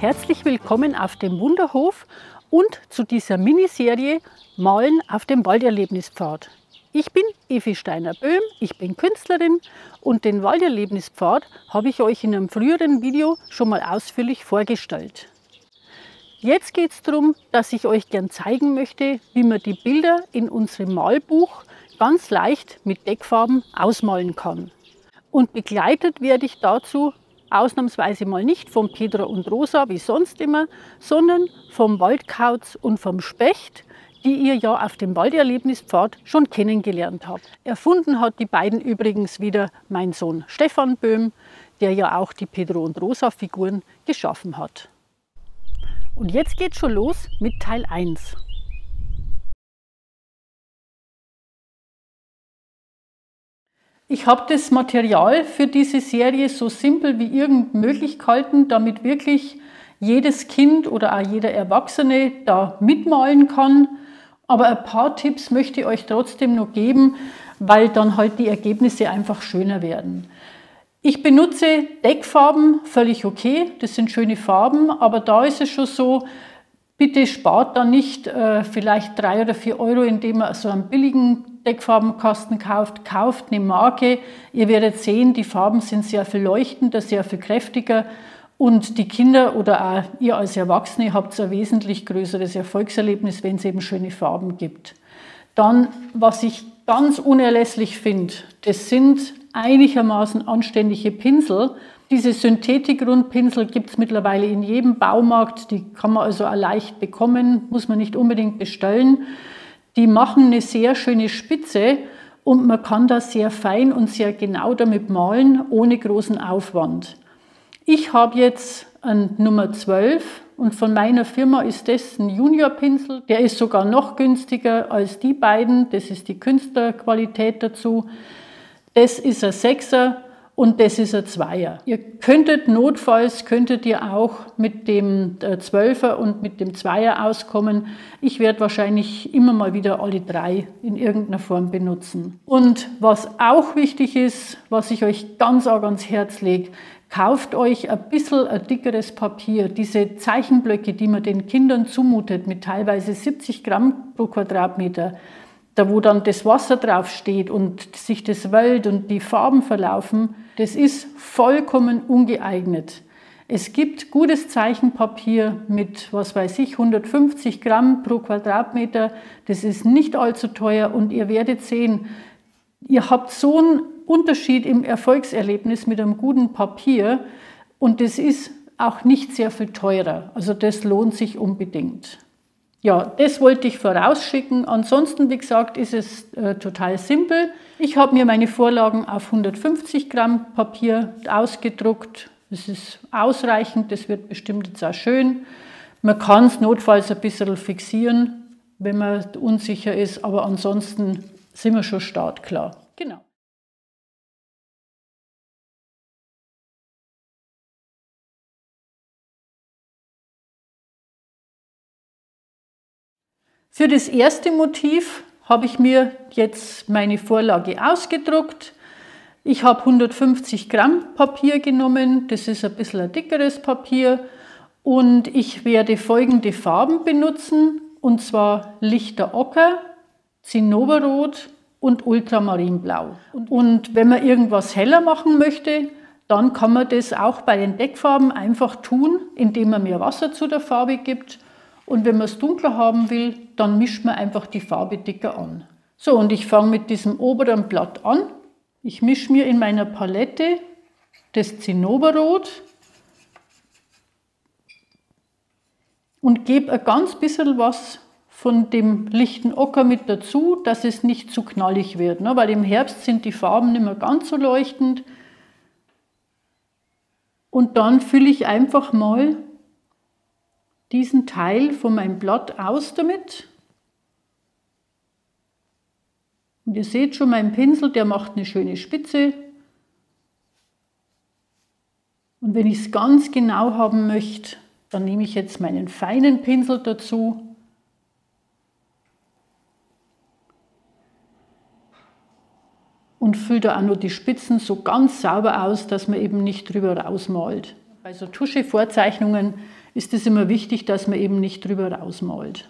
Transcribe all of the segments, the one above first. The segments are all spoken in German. Herzlich willkommen auf dem Wunderhof und zu dieser Miniserie Malen auf dem Walderlebnispfad. Ich bin Evi Steiner-Böhm, ich bin Künstlerin und den Walderlebnispfad habe ich euch in einem früheren Video schon mal ausführlich vorgestellt. Jetzt geht es darum, dass ich euch gern zeigen möchte, wie man die Bilder in unserem Malbuch ganz leicht mit Deckfarben ausmalen kann. Und begleitet werde ich dazu ausnahmsweise mal nicht von Pedro und Rosa, wie sonst immer, sondern vom Waldkauz und vom Specht, die ihr ja auf dem Walderlebnispfad schon kennengelernt habt. Erfunden hat die beiden übrigens wieder mein Sohn Stefan Böhm, der ja auch die Pedro und Rosa Figuren geschaffen hat. Und jetzt geht's schon los mit Teil 1. Ich habe das Material für diese Serie so simpel wie irgend möglich gehalten, damit wirklich jedes Kind oder auch jeder Erwachsene da mitmalen kann. Aber ein paar Tipps möchte ich euch trotzdem noch geben, weil dann halt die Ergebnisse einfach schöner werden. Ich benutze Deckfarben, völlig okay, das sind schöne Farben, aber da ist es schon so, bitte spart da nicht vielleicht 3 oder 4 Euro, indem ihr so einen billigen Deckfarbenkasten kauft. Kauft eine Marke, ihr werdet sehen, die Farben sind sehr viel leuchtender, sehr viel kräftiger und die Kinder oder auch ihr als Erwachsene habt ein wesentlich größeres Erfolgserlebnis, wenn es eben schöne Farben gibt. Dann, was ich ganz unerlässlich finde, das sind einigermaßen anständige Pinsel. Diese Synthetik-Rundpinsel gibt es mittlerweile in jedem Baumarkt, die kann man also auch leicht bekommen, muss man nicht unbedingt bestellen. Die machen eine sehr schöne Spitze und man kann da sehr fein und sehr genau damit malen, ohne großen Aufwand. Ich habe jetzt einen Nummer 12 und von meiner Firma ist das ein Junior-Pinsel. Der ist sogar noch günstiger als die beiden, das ist die Künstlerqualität dazu. Das ist ein 6er. Und das ist ein 2er. Ihr könntet notfalls, könntet ihr auch mit dem 12er und mit dem 2er auskommen. Ich werde wahrscheinlich immer mal wieder alle 3 in irgendeiner Form benutzen. Und was auch wichtig ist, was ich euch ganz ans Herz lege, kauft euch ein bisschen ein dickeres Papier. Diese Zeichenblöcke, die man den Kindern zumutet, mit teilweise 70 Gramm pro Quadratmeter, da wo dann das Wasser drauf steht und sich das wölbt und die Farben verlaufen, das ist vollkommen ungeeignet. Es gibt gutes Zeichenpapier mit, was weiß ich, 150 Gramm pro Quadratmeter. Das ist nicht allzu teuer und ihr werdet sehen, ihr habt so einen Unterschied im Erfolgserlebnis mit einem guten Papier und das ist auch nicht sehr viel teurer. Also das lohnt sich unbedingt. Ja, das wollte ich vorausschicken. Ansonsten, wie gesagt, ist es total simpel. Ich habe mir meine Vorlagen auf 150 Gramm Papier ausgedruckt. Das ist ausreichend, das wird bestimmt jetzt auch schön. Man kann es notfalls ein bisschen fixieren, wenn man unsicher ist, aber ansonsten sind wir schon startklar. Genau. Für das erste Motiv habe ich mir jetzt meine Vorlage ausgedruckt. Ich habe 150 Gramm Papier genommen, das ist ein bisschen ein dickeres Papier und ich werde folgende Farben benutzen und zwar lichter Ocker, Zinnoberrot und Ultramarinblau. Und wenn man irgendwas heller machen möchte, dann kann man das auch bei den Deckfarben einfach tun, indem man mehr Wasser zu der Farbe gibt. Und wenn man es dunkler haben will, dann mischt man einfach die Farbe dicker an. So, und ich fange mit diesem oberen Blatt an. Ich mische mir in meiner Palette das Zinnoberrot und gebe ein ganz bisschen was von dem lichten Ocker mit dazu, dass es nicht zu knallig wird, ne? Weil im Herbst sind die Farben nicht mehr ganz so leuchtend. Und dann fülle ich einfach mal diesen Teil von meinem Blatt aus damit. Und ihr seht schon, mein Pinsel, der macht eine schöne Spitze. Und wenn ich es ganz genau haben möchte, dann nehme ich jetzt meinen feinen Pinsel dazu. Und fülle da auch noch die Spitzen so ganz sauber aus, dass man eben nicht drüber rausmalt. Bei so Tuschevorzeichnungen ist es immer wichtig, dass man eben nicht drüber rausmalt.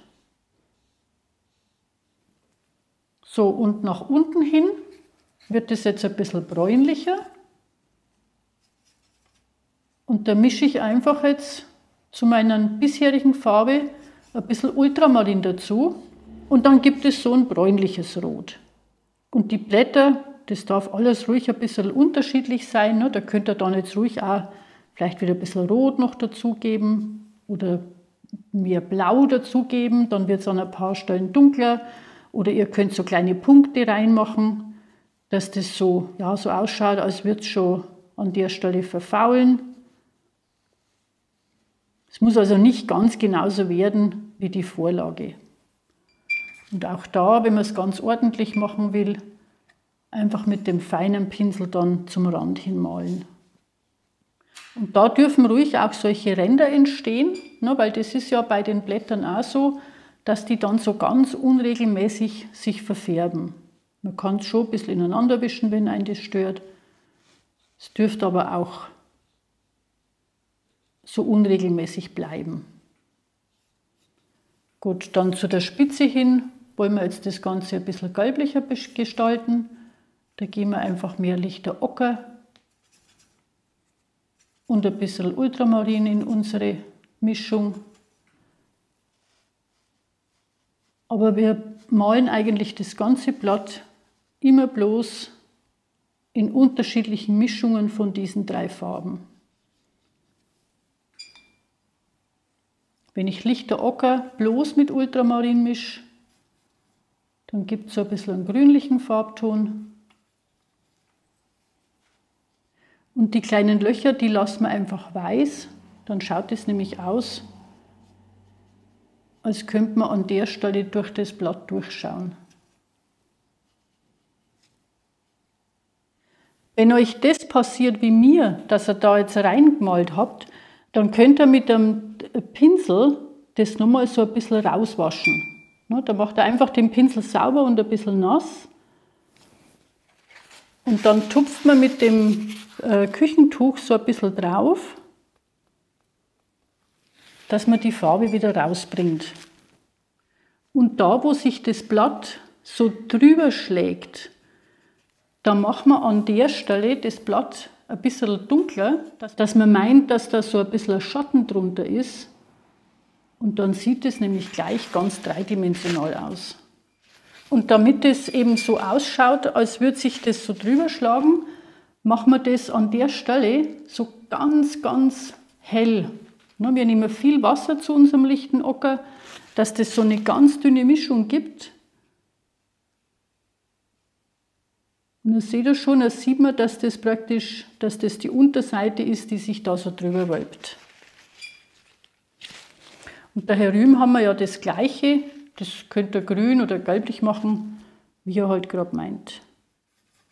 So, und nach unten hin wird es jetzt ein bisschen bräunlicher. Und da mische ich einfach jetzt zu meiner bisherigen Farbe ein bisschen Ultramarin dazu. Und dann gibt es so ein bräunliches Rot. Und die Blätter, das darf alles ruhig ein bisschen unterschiedlich sein, ne? Da könnt ihr dann jetzt ruhig auch vielleicht wieder ein bisschen Rot noch dazugeben oder mehr Blau dazugeben, dann wird es an ein paar Stellen dunkler. Oder ihr könnt so kleine Punkte reinmachen, dass das so, ja, so ausschaut, als würde es schon an der Stelle verfaulen. Es muss also nicht ganz genauso werden wie die Vorlage. Und auch da, wenn man es ganz ordentlich machen will, einfach mit dem feinen Pinsel dann zum Rand hinmalen. Und da dürfen ruhig auch solche Ränder entstehen, ne, weil das ist ja bei den Blättern auch so, dass die dann so ganz unregelmäßig sich verfärben. Man kann es schon ein bisschen ineinander wischen, wenn einen das stört. Es dürfte aber auch so unregelmäßig bleiben. Gut, dann zu der Spitze hin wollen wir jetzt das Ganze ein bisschen gelblicher gestalten. Da geben wir einfach mehr lichter Ocker und ein bisschen Ultramarin in unsere Mischung. Aber wir malen eigentlich das ganze Blatt immer bloß in unterschiedlichen Mischungen von diesen drei Farben. Wenn ich lichter Ocker bloß mit Ultramarin mische, dann gibt es so ein bisschen einen grünlichen Farbton. Und die kleinen Löcher, die lassen wir einfach weiß, dann schaut es nämlich aus, als könnte man an der Stelle durch das Blatt durchschauen. Wenn euch das passiert wie mir, dass ihr da jetzt reingemalt habt, dann könnt ihr mit einem Pinsel das nochmal so ein bisschen rauswaschen. Da macht ihr einfach den Pinsel sauber und ein bisschen nass. Und dann tupft man mit dem Küchentuch so ein bisschen drauf, dass man die Farbe wieder rausbringt. Und da, wo sich das Blatt so drüber schlägt, da macht man an der Stelle das Blatt ein bisschen dunkler, dass man meint, dass da so ein bisschen ein Schatten drunter ist. Und dann sieht es nämlich gleich ganz dreidimensional aus. Und damit es eben so ausschaut, als würde sich das so drüber schlagen, machen wir das an der Stelle so ganz, ganz hell. Wir nehmen viel Wasser zu unserem lichten Ocker, dass das so eine ganz dünne Mischung gibt. Und dann seht ihr schon, da sieht man, dass das praktisch, dass das die Unterseite ist, die sich da so drüber wölbt. Und da herüben haben wir ja das Gleiche. Das könnt ihr grün oder gelblich machen, wie ihr halt gerade meint.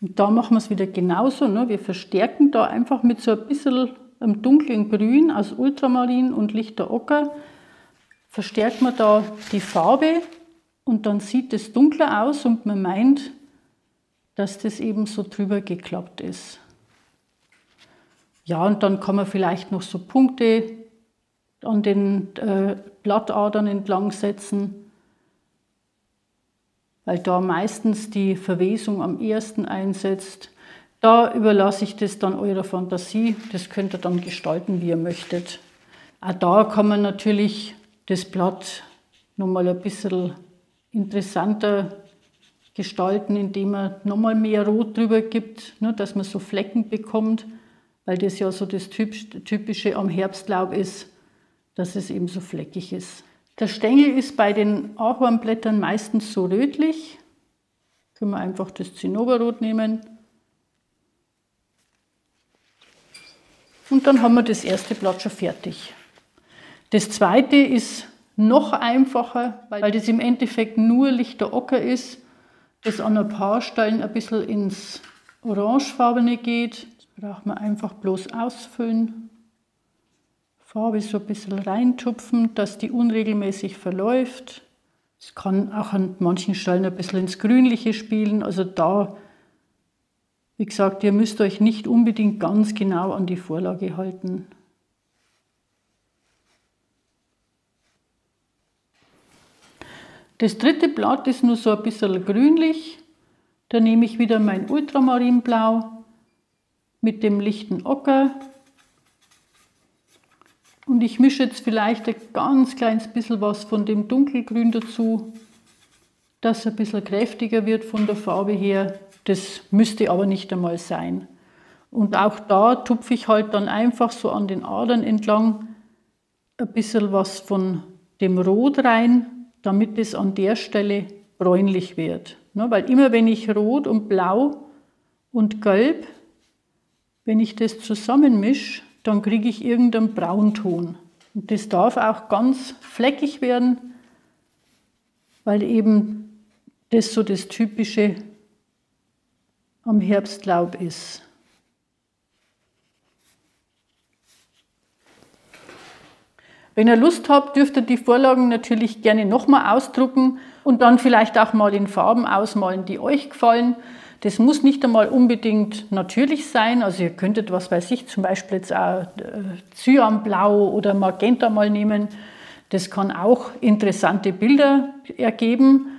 Und da machen wir es wieder genauso. Ne? Wir verstärken da einfach mit so ein bisschen im dunklen Grün aus Ultramarin und lichter Ocker verstärkt man da die Farbe und dann sieht es dunkler aus und man meint, dass das eben so drüber geklappt ist. Ja, und dann kann man vielleicht noch so Punkte an den Blattadern entlang setzen, weil da meistens die Verwesung am ersten einsetzt. Da überlasse ich das dann eurer Fantasie, das könnt ihr dann gestalten, wie ihr möchtet. Auch da kann man natürlich das Blatt nochmal ein bisschen interessanter gestalten, indem man nochmal mehr Rot drüber gibt, ne, dass man so Flecken bekommt, weil das ja so das Typische am Herbstlaub ist, dass es eben so fleckig ist. Der Stängel ist bei den Ahornblättern meistens so rötlich. Können wir einfach das Zinnoberrot nehmen. Und dann haben wir das erste Blatt schon fertig. Das zweite ist noch einfacher, weil das im Endeffekt nur lichter Ocker ist, das an ein paar Stellen ein bisschen ins Orangefarbene geht. Das braucht man einfach bloß ausfüllen. Farbe so ein bisschen reintupfen, dass die unregelmäßig verläuft. Es kann auch an manchen Stellen ein bisschen ins Grünliche spielen, also da, wie gesagt, ihr müsst euch nicht unbedingt ganz genau an die Vorlage halten. Das dritte Blatt ist nur so ein bisschen grünlich. Da nehme ich wieder mein Ultramarinblau mit dem lichten Ocker. Und ich mische jetzt vielleicht ein ganz kleines bisschen was von dem Dunkelgrün dazu, dass es ein bisschen kräftiger wird von der Farbe her. Das müsste aber nicht einmal sein. Und auch da tupfe ich halt dann einfach so an den Adern entlang ein bisschen was von dem Rot rein, damit es an der Stelle bräunlich wird. Ne? Weil immer wenn ich Rot und Blau und Gelb, wenn ich das zusammenmische, dann kriege ich irgendeinen Braunton. Und das darf auch ganz fleckig werden, weil eben das so das Typische am Herbstlaub ist. Wenn ihr Lust habt, dürft ihr die Vorlagen natürlich gerne nochmal ausdrucken und dann vielleicht auch mal in Farben ausmalen, die euch gefallen. Das muss nicht einmal unbedingt natürlich sein. Also ihr könntet, was weiß ich, zum Beispiel jetzt auch Cyanblau oder Magenta mal nehmen. Das kann auch interessante Bilder ergeben,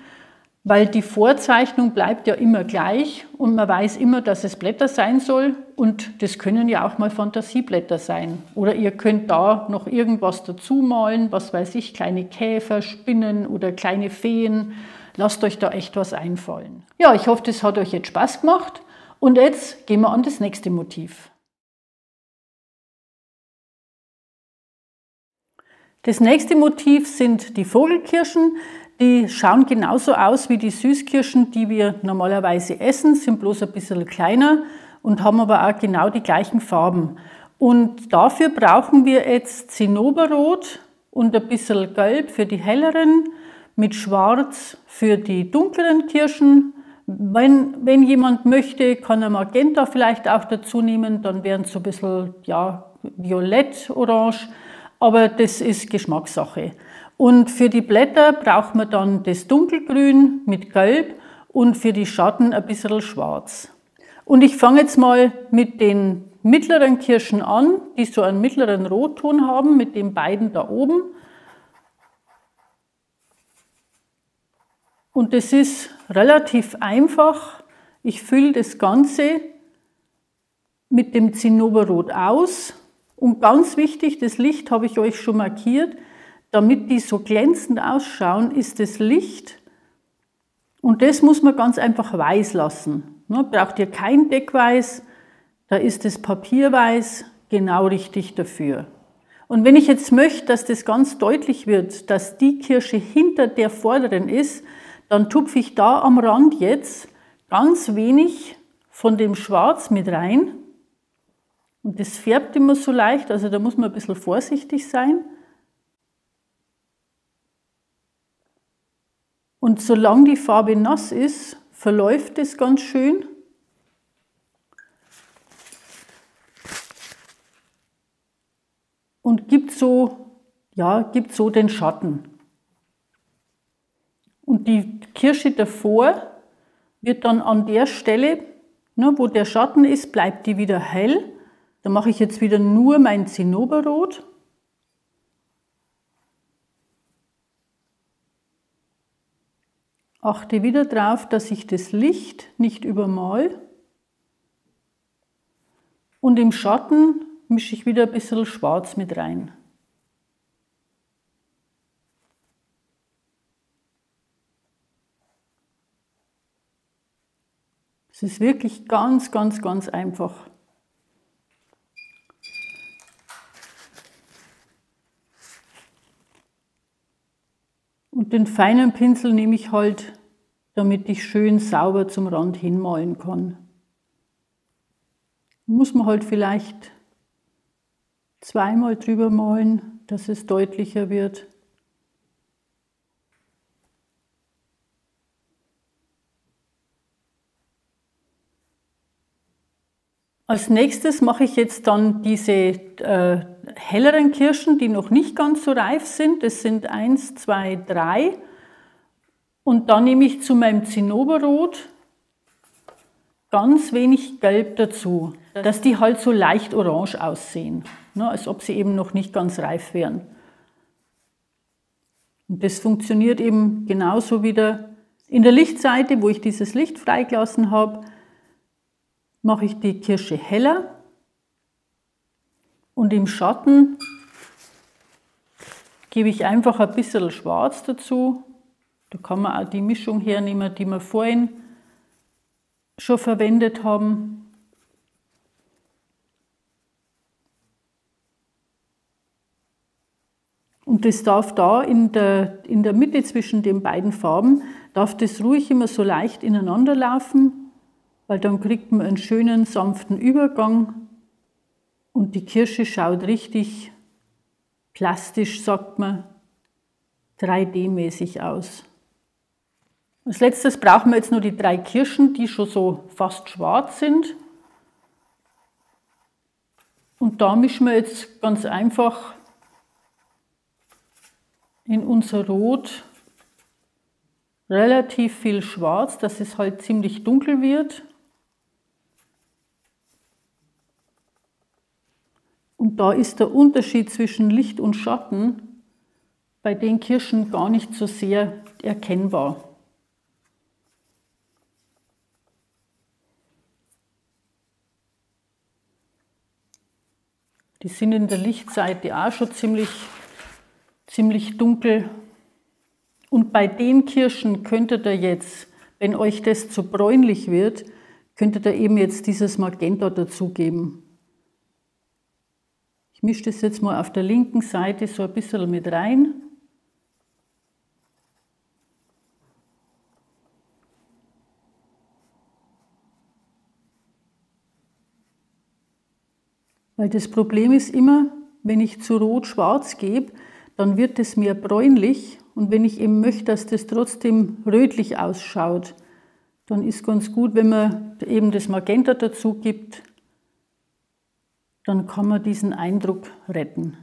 weil die Vorzeichnung bleibt ja immer gleich und man weiß immer, dass es Blätter sein soll. Und das können ja auch mal Fantasieblätter sein. Oder ihr könnt da noch irgendwas dazu malen, was weiß ich, kleine Käfer, Spinnen oder kleine Feen. Lasst euch da echt was einfallen. Ja, ich hoffe, das hat euch jetzt Spaß gemacht. Und jetzt gehen wir an das nächste Motiv. Das nächste Motiv sind die Vogelkirschen. Die schauen genauso aus wie die Süßkirschen, die wir normalerweise essen, sind bloß ein bisschen kleiner und haben aber auch genau die gleichen Farben. Und dafür brauchen wir jetzt Zinnoberrot und ein bisschen Gelb für die helleren, mit Schwarz für die dunkleren Kirschen. Wenn jemand möchte, kann er Magenta vielleicht auch dazu nehmen, dann wären es so ein bisschen, ja, violett, orange, aber das ist Geschmackssache. Und für die Blätter braucht man dann das Dunkelgrün mit Gelb und für die Schatten ein bisschen Schwarz. Und ich fange jetzt mal mit den mittleren Kirschen an, die so einen mittleren Rotton haben, mit den beiden da oben. Und das ist relativ einfach. Ich fülle das Ganze mit dem Zinnoberrot aus. Und ganz wichtig, das Licht habe ich euch schon markiert. Damit die so glänzend ausschauen, ist das Licht. Und das muss man ganz einfach weiß lassen. Braucht ihr kein Deckweiß, da ist das Papierweiß genau richtig dafür. Und wenn ich jetzt möchte, dass das ganz deutlich wird, dass die Kirsche hinter der vorderen ist, dann tupfe ich da am Rand jetzt ganz wenig von dem Schwarz mit rein. Und das färbt immer so leicht, also da muss man ein bisschen vorsichtig sein. Und solange die Farbe nass ist, verläuft es ganz schön. Und gibt so, ja, gibt so den Schatten. Und die Kirsche davor wird dann an der Stelle, ne, wo der Schatten ist, bleibt die wieder hell. Da mache ich jetzt wieder nur mein Zinnoberrot. Achte wieder darauf, dass ich das Licht nicht übermal. Und im Schatten mische ich wieder ein bisschen Schwarz mit rein. Es ist wirklich ganz, ganz, ganz einfach. Und den feinen Pinsel nehme ich halt, damit ich schön sauber zum Rand hinmalen kann. Muss man halt vielleicht zweimal drüber malen, dass es deutlicher wird. Als nächstes mache ich jetzt dann diese helleren Kirschen, die noch nicht ganz so reif sind. Das sind 1, 2, 3. Und dann nehme ich zu meinem Zinnoberrot ganz wenig Gelb dazu, dass die halt so leicht orange aussehen, ne, als ob sie eben noch nicht ganz reif wären. Und das funktioniert eben genauso wieder in der Lichtseite, wo ich dieses Licht freigelassen habe, mache ich die Kirsche heller und im Schatten gebe ich einfach ein bisschen Schwarz dazu. Da kann man auch die Mischung hernehmen, die wir vorhin schon verwendet haben. Und das darf da in der Mitte zwischen den beiden Farben, darf das ruhig immer so leicht ineinander laufen, weil dann kriegt man einen schönen, sanften Übergang und die Kirsche schaut richtig plastisch, sagt man, 3D-mäßig aus. Als letztes brauchen wir jetzt nur die drei Kirschen, die schon so fast schwarz sind. Und da mischen wir jetzt ganz einfach in unser Rot relativ viel Schwarz, dass es halt ziemlich dunkel wird. Und da ist der Unterschied zwischen Licht und Schatten bei den Kirschen gar nicht so sehr erkennbar. Die sind in der Lichtseite auch schon ziemlich dunkel. Und bei den Kirschen könntet ihr jetzt, wenn euch das zu bräunlich wird, könntet ihr eben jetzt dieses Magenta dazugeben. Ich mische das jetzt mal auf der linken Seite so ein bisschen mit rein. Weil das Problem ist immer, wenn ich zu Rot-Schwarz gebe, dann wird es mir bräunlich, und wenn ich eben möchte, dass das trotzdem rötlich ausschaut, dann ist ganz gut, wenn man eben das Magenta dazu gibt, dann kann man diesen Eindruck retten.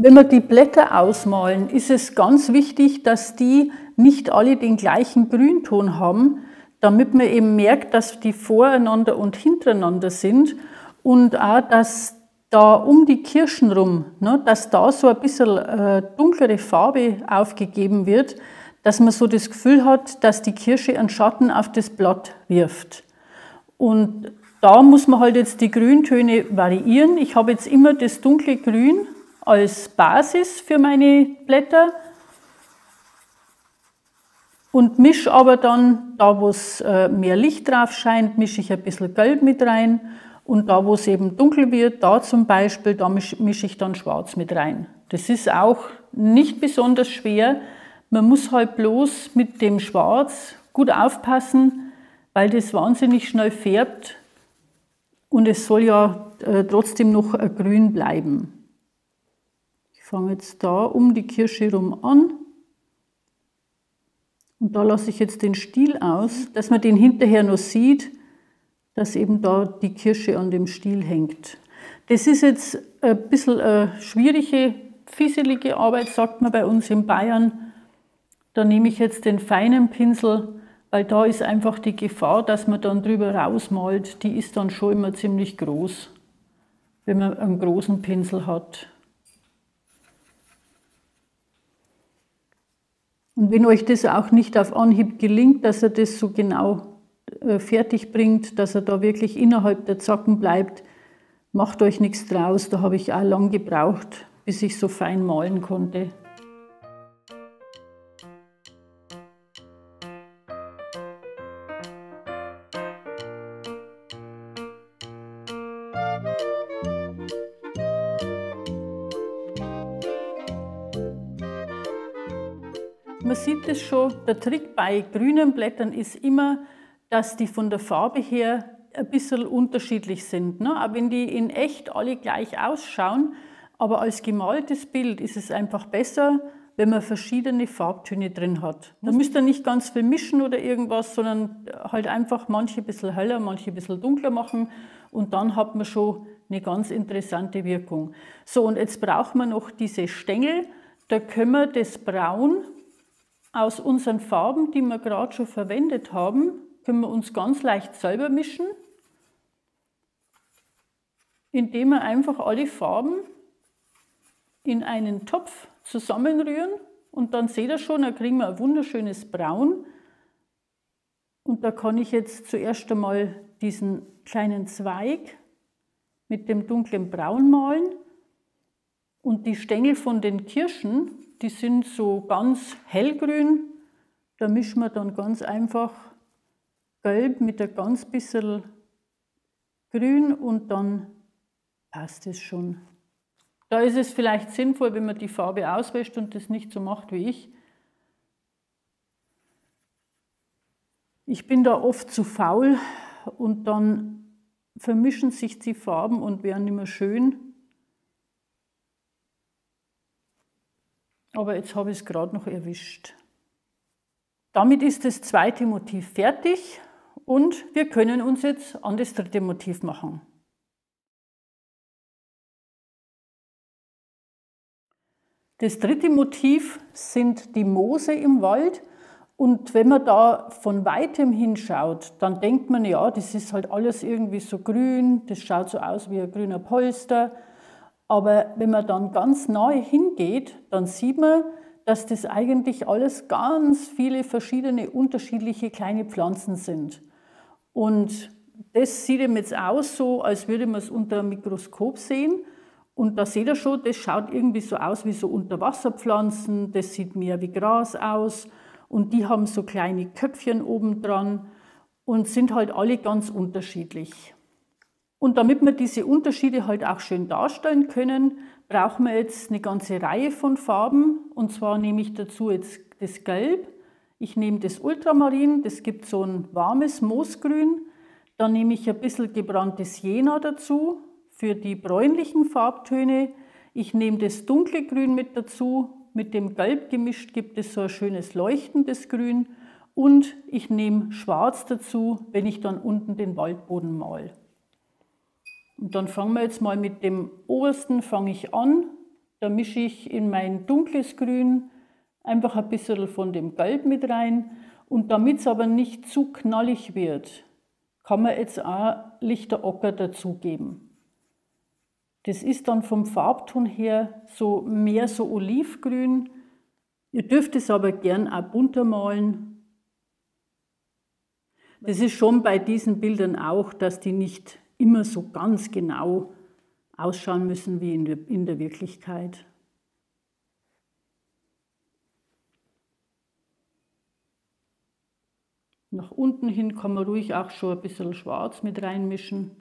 Wenn wir die Blätter ausmalen, ist es ganz wichtig, dass die nicht alle den gleichen Grünton haben, damit man eben merkt, dass die voreinander und hintereinander sind und auch, dass da um die Kirschen rum, ne, dass da so ein bisschen dunklere Farbe aufgegeben wird, dass man so das Gefühl hat, dass die Kirsche einen Schatten auf das Blatt wirft. Und da muss man halt jetzt die Grüntöne variieren. Ich habe jetzt immer das dunkle Grün als Basis für meine Blätter und mische aber dann, da wo es mehr Licht drauf scheint, mische ich ein bisschen Gelb mit rein, und da wo es eben dunkel wird, da zum Beispiel, da mische ich dann Schwarz mit rein. Das ist auch nicht besonders schwer, man muss halt bloß mit dem Schwarz gut aufpassen, weil das wahnsinnig schnell färbt und es soll ja trotzdem noch grün bleiben. Ich fange jetzt da um die Kirsche rum an und da lasse ich jetzt den Stiel aus, dass man den hinterher noch sieht, dass eben da die Kirsche an dem Stiel hängt. Das ist jetzt ein bisschen eine schwierige, fieselige Arbeit, sagt man bei uns in Bayern. Da nehme ich jetzt den feinen Pinsel, weil da ist einfach die Gefahr, dass man dann drüber rausmalt, die ist dann schon immer ziemlich groß, wenn man einen großen Pinsel hat. Und wenn euch das auch nicht auf Anhieb gelingt, dass ihr das so genau fertig bringt, dass ihr da wirklich innerhalb der Zacken bleibt, macht euch nichts draus. Da habe ich auch lang gebraucht, bis ich so fein malen konnte. Man sieht es schon, der Trick bei grünen Blättern ist immer, dass die von der Farbe her ein bisschen unterschiedlich sind. Ne? Auch wenn die in echt alle gleich ausschauen, aber als gemaltes Bild ist es einfach besser, wenn man verschiedene Farbtöne drin hat. Da müsst ihr nicht ganz viel mischen oder irgendwas, sondern halt einfach manche ein bisschen heller, manche ein bisschen dunkler machen und dann hat man schon eine ganz interessante Wirkung. So, und jetzt braucht man noch diese Stängel. Da können wir das Braun aus unseren Farben, die wir gerade schon verwendet haben, können wir uns ganz leicht selber mischen, indem wir einfach alle Farben in einen Topf zusammenrühren und dann seht ihr schon, da kriegen wir ein wunderschönes Braun. Und da kann ich jetzt zuerst einmal diesen kleinen Zweig mit dem dunklen Braun malen und die Stängel von den Kirschen, die sind so ganz hellgrün, da mischen wir dann ganz einfach Gelb mit ein ganz bisschen Grün und dann passt es schon. Da ist es vielleicht sinnvoll, wenn man die Farbe auswäscht und das nicht so macht wie ich. Ich bin da oft zu faul und dann vermischen sich die Farben und werden nicht mehr schön. Aber jetzt habe ich es gerade noch erwischt. Damit ist das zweite Motiv fertig und wir können uns jetzt an das dritte Motiv machen. Das dritte Motiv sind die Moose im Wald und wenn man da von weitem hinschaut, dann denkt man, ja, das ist halt alles irgendwie so grün, das schaut so aus wie ein grüner Polster. Aber wenn man dann ganz nahe hingeht, dann sieht man, dass das eigentlich alles ganz viele verschiedene, unterschiedliche kleine Pflanzen sind. Und das sieht eben jetzt aus, so als würde man es unter einem Mikroskop sehen. Und da seht ihr schon, das schaut irgendwie so aus wie so Unterwasserpflanzen, das sieht mehr wie Gras aus und die haben so kleine Köpfchen oben dran und sind halt alle ganz unterschiedlich. Und damit wir diese Unterschiede halt auch schön darstellen können, brauchen wir jetzt eine ganze Reihe von Farben und zwar nehme ich dazu jetzt das Gelb, ich nehme das Ultramarin, das gibt so ein warmes Moosgrün, dann nehme ich ein bisschen gebranntes Jena dazu, für die bräunlichen Farbtöne. Ich nehme das dunkle Grün mit dazu. Mit dem Gelb gemischt gibt es so ein schönes leuchtendes Grün. Und ich nehme Schwarz dazu, wenn ich dann unten den Waldboden male. Und dann fangen wir jetzt mal mit dem obersten an. Da mische ich in mein dunkles Grün einfach ein bisschen von dem Gelb mit rein. Und damit es aber nicht zu knallig wird, kann man jetzt auch lichter Ocker dazugeben. Das ist dann vom Farbton her so mehr so olivgrün. Ihr dürft es aber gern auch bunter malen. Das ist schon bei diesen Bildern auch, dass die nicht immer so ganz genau ausschauen müssen wie in der Wirklichkeit. Nach unten hin kann man ruhig auch schon ein bisschen Schwarz mit reinmischen.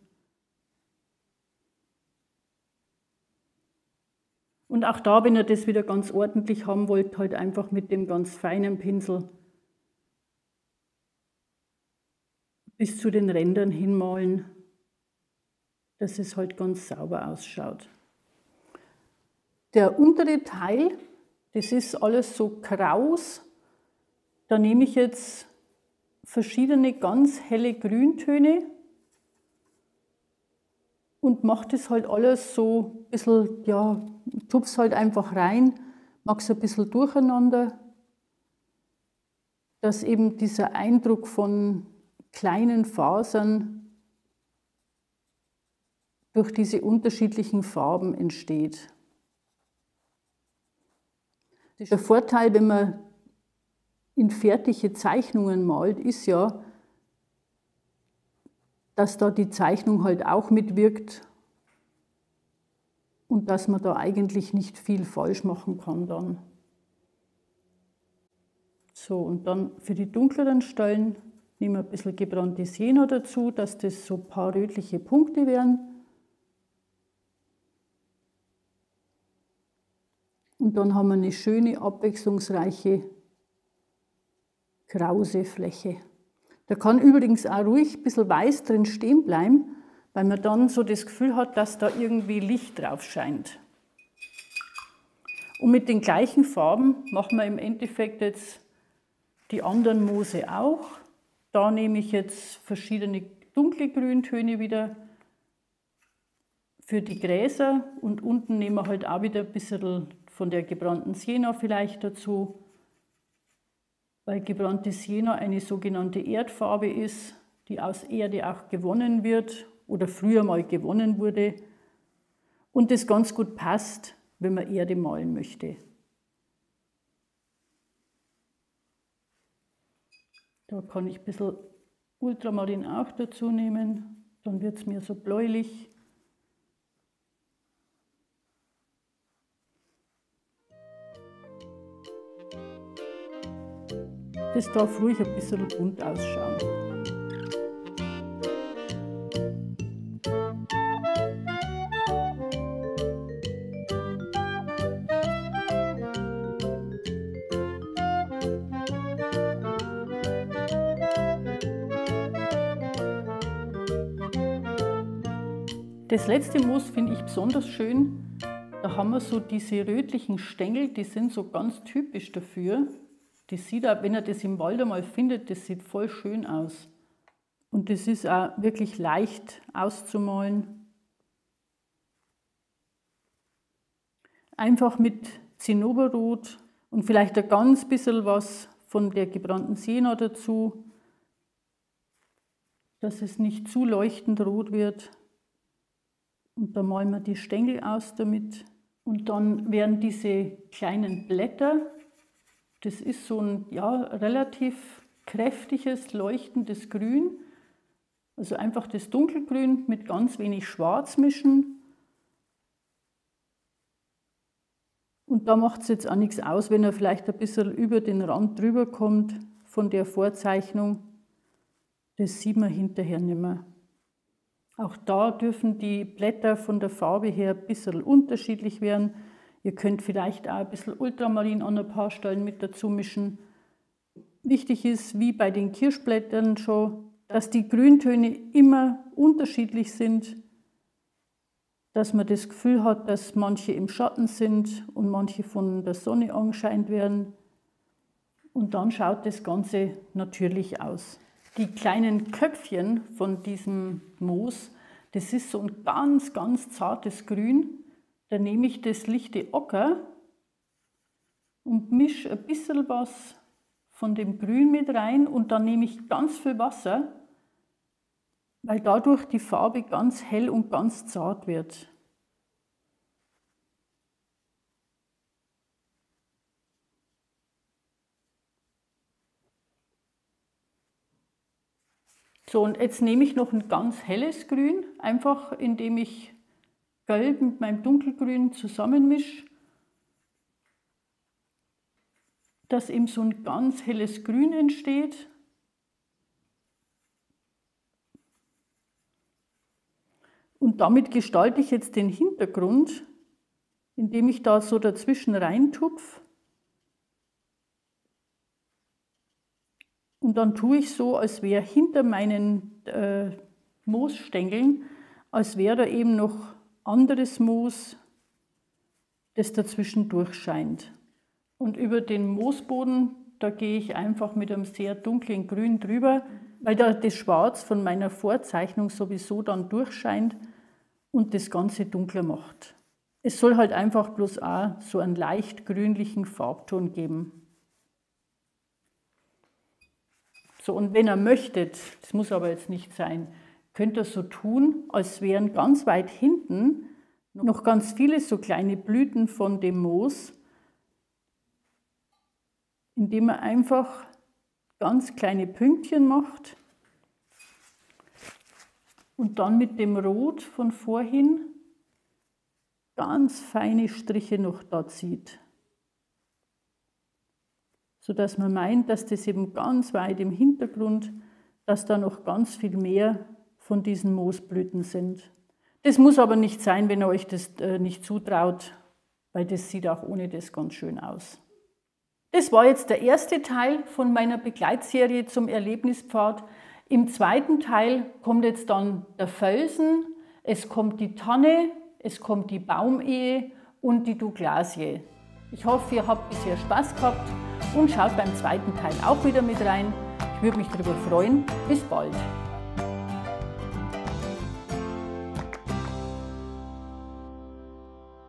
Und auch da, wenn ihr das wieder ganz ordentlich haben wollt, halt einfach mit dem ganz feinen Pinsel bis zu den Rändern hinmalen, dass es halt ganz sauber ausschaut. Der untere Teil, das ist alles so kraus, da nehme ich jetzt verschiedene ganz helle Grüntöne und mache das halt alles so ein bisschen, ja, tup's halt einfach rein, mache es ein bisschen durcheinander, dass eben dieser Eindruck von kleinen Fasern durch diese unterschiedlichen Farben entsteht. Der Vorteil, wenn man in fertige Zeichnungen malt, ist ja, dass da die Zeichnung halt auch mitwirkt und dass man da eigentlich nicht viel falsch machen kann dann. So, und dann für die dunkleren Stellen nehmen wir ein bisschen gebranntes Jena dazu, dass das so ein paar rötliche Punkte werden. Und dann haben wir eine schöne, abwechslungsreiche, krause Fläche. Da kann übrigens auch ruhig ein bisschen Weiß drin stehen bleiben, weil man dann so das Gefühl hat, dass da irgendwie Licht drauf scheint. Und mit den gleichen Farben machen wir im Endeffekt jetzt die anderen Moose auch. Da nehme ich jetzt verschiedene dunkle Grüntöne wieder für die Gräser und unten nehmen wir halt auch wieder ein bisschen von der gebrannten Siena vielleicht dazu, weil gebrannte Siena eine sogenannte Erdfarbe ist, die aus Erde auch gewonnen wird oder früher mal gewonnen wurde und das ganz gut passt, wenn man Erde malen möchte. Da kann ich ein bisschen Ultramarin auch dazu nehmen, dann wird es mir so bläulich. Das darf ruhig ein bisschen bunt ausschauen. Das letzte Moos finde ich besonders schön. Da haben wir so diese rötlichen Stängel, die sind so ganz typisch dafür. Das sieht auch, wenn ihr das im Wald einmal findet, das sieht voll schön aus. Und das ist auch wirklich leicht auszumalen. Einfach mit Zinnoberrot und vielleicht ein ganz bisschen was von der gebrannten Siena dazu, dass es nicht zu leuchtend rot wird. Und da malen wir die Stängel aus damit. Und dann werden diese kleinen Blätter, das ist so ein ja, relativ kräftiges, leuchtendes Grün. Also einfach das Dunkelgrün mit ganz wenig Schwarz mischen. Und da macht es jetzt auch nichts aus, wenn er vielleicht ein bisschen über den Rand drüber kommt von der Vorzeichnung. Das sieht man hinterher nicht mehr. Auch da dürfen die Blätter von der Farbe her ein bisschen unterschiedlich werden. Ihr könnt vielleicht auch ein bisschen Ultramarin an ein paar Stellen mit dazu mischen. Wichtig ist, wie bei den Kirschblättern schon, dass die Grüntöne immer unterschiedlich sind, dass man das Gefühl hat, dass manche im Schatten sind und manche von der Sonne angescheint werden. Und dann schaut das Ganze natürlich aus. Die kleinen Köpfchen von diesem Moos, das ist so ein ganz, ganz zartes Grün. Da nehme ich das lichte Ocker und mische ein bisschen was von dem Grün mit rein und dann nehme ich ganz viel Wasser, weil dadurch die Farbe ganz hell und ganz zart wird. So, und jetzt nehme ich noch ein ganz helles Grün, einfach indem ich Gelb mit meinem Dunkelgrün zusammenmische, dass eben so ein ganz helles Grün entsteht. Und damit gestalte ich jetzt den Hintergrund, indem ich da so dazwischen reintupfe. Und dann tue ich so, als wäre hinter meinen Moosstängeln, als wäre da eben noch anderes Moos, das dazwischen durchscheint. Und über den Moosboden, da gehe ich einfach mit einem sehr dunklen Grün drüber, weil da das Schwarz von meiner Vorzeichnung sowieso dann durchscheint und das Ganze dunkler macht. Es soll halt einfach bloß auch so einen leicht grünlichen Farbton geben. So, und wenn ihr möchtet, das muss aber jetzt nicht sein, könnt ihr so tun, als wären ganz weit hinten noch ganz viele so kleine Blüten von dem Moos, indem ihr einfach ganz kleine Pünktchen macht und dann mit dem Rot von vorhin ganz feine Striche noch da zieht. Sodass man meint, dass das eben ganz weit im Hintergrund, dass da noch ganz viel mehr von diesen Moosblüten sind. Das muss aber nicht sein, wenn ihr euch das nicht zutraut, weil das sieht auch ohne das ganz schön aus. Das war jetzt der erste Teil von meiner Begleitserie zum Erlebnispfad. Im zweiten Teil kommt jetzt dann der Felsen, es kommt die Tanne, es kommt die Baumehe und die Douglasie. Ich hoffe, ihr habt bisher Spaß gehabt. Und schaut beim zweiten Teil auch wieder mit rein. Ich würde mich darüber freuen. Bis bald.